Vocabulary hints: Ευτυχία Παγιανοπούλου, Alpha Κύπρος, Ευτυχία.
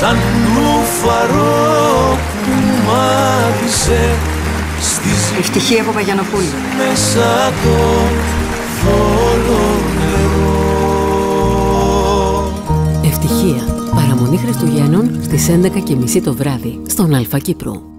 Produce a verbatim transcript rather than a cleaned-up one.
σαν λουφαρό κουμάρισε στις Ευτυχία από Παγιανοπούλου. Μέσα το θόλο νερό. Ευτυχία. Παραμονή Χριστουγέννων στις έντεκα και μισή το βράδυ στον Αλφα Κύπρου.